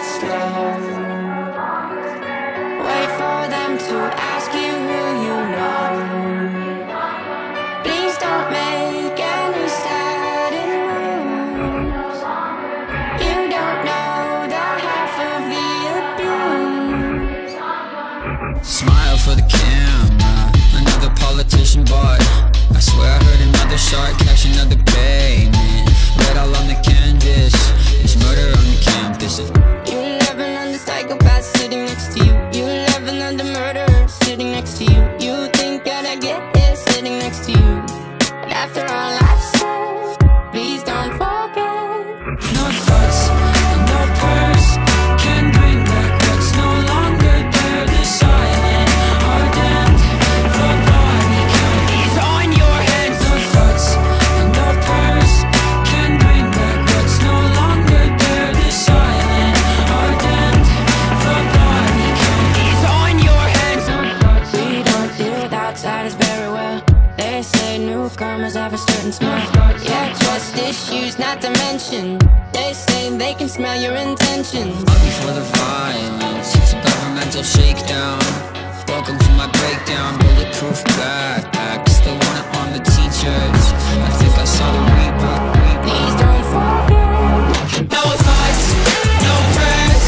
it slow. Wait for them to ask you who you know. Please don't make any sudden moves. You don't know the half of the abuse. Smile for the camera, another politician bought. I swear I heard another shark catch another payment. Red all on the canvas, it's murder on the campus. You'll never know the psychopath sitting next to you. You'll never know the murderer sitting next to you. You think that I get it sitting next to you. But after all I've said, please don't forget. No thoughts, no prayers can bring back what's no longer there. The silent are damned, the body count is on your hands. No thoughts, no prayers can bring back what's no longer there. The silent are damned, the body count is on your hands. No thoughts, we don't deal with outsiders very well. They say newcomers have a certain smell. Yeah, trust issues not to mention. They say they can smell your intentions. Looking for the violence, it's a governmental shakedown. Welcome to my breakdown, bulletproof backpacks. They want it on the teachers, I think I saw the reaper. Please don't forget. No thoughts, no prayers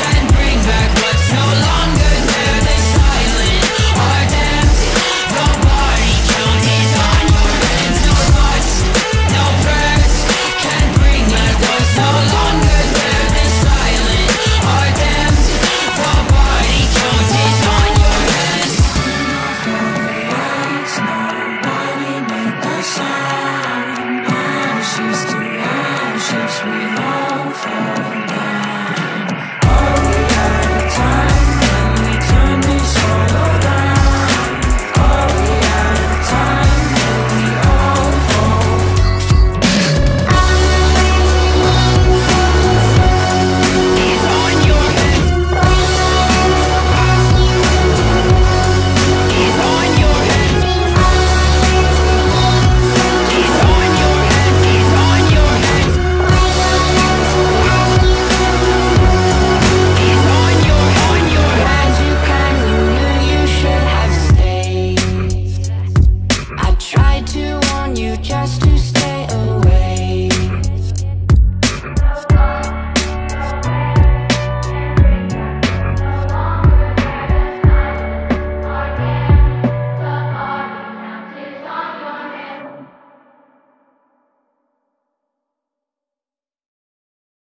can bring back what's no longer there. They silent are damned, the body count is on your hands. No thoughts, no prayers can bring back what's no longer there. They silent are damned, the body count is on your hands. Lights, nobody made the sound. Ashes to ashes we all fall.